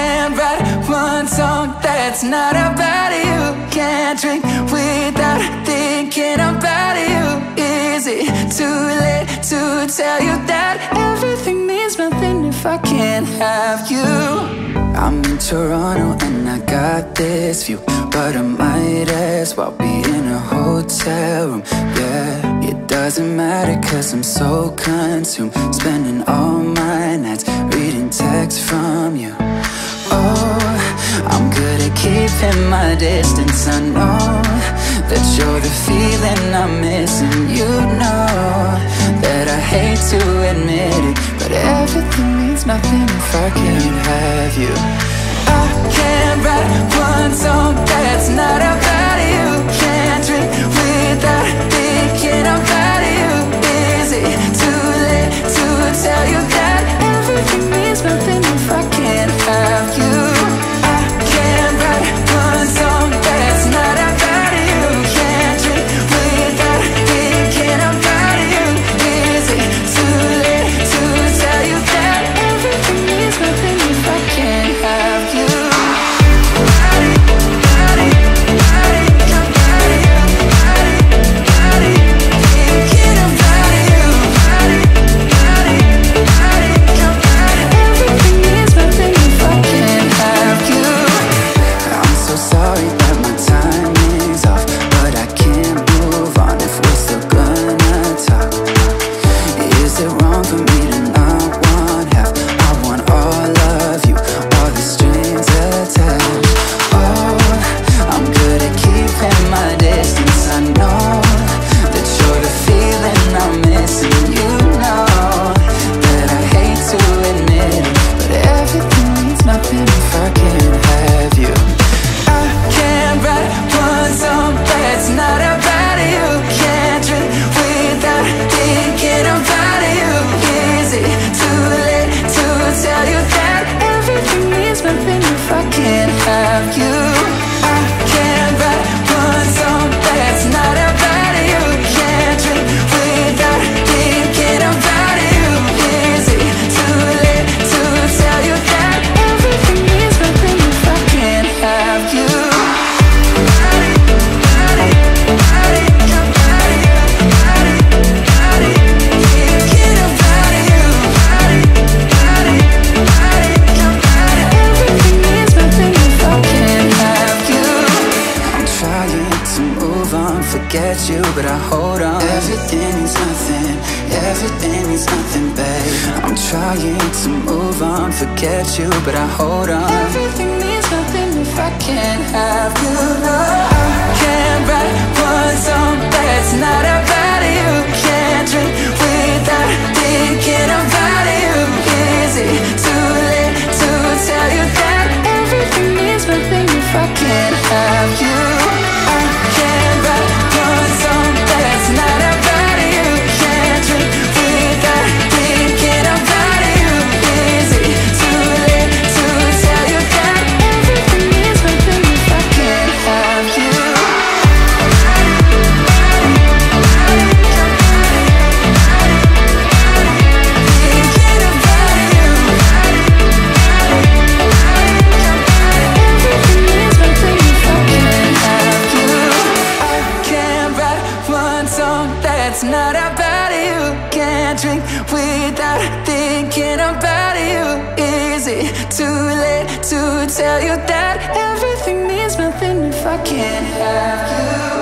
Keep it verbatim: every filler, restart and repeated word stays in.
can't write one song that's not about you. Can't drink without thinking about you. Is it too late to tell you that everything means nothing if I can't have you? I'm in Toronto and I got this view, but I might as well be in a hotel room, yeah. It doesn't matter cause I'm so consumed, spending all my nights reading texts from you. Oh, I'm good at keeping my distance. I know that you're the feeling I'm missing. You know that I hate to admit it, but everything means nothing if I can't have you. I can't write one song that's not about you. Can't drink without thinking about you. Is it too late to tell you that everything means nothing if I can't have you? I can't write one song that's not about you. Can't drink without thinking about you. Is it too late to tell you that everything means nothing if I can't have you? Tell you that everything means nothing if I can't have you.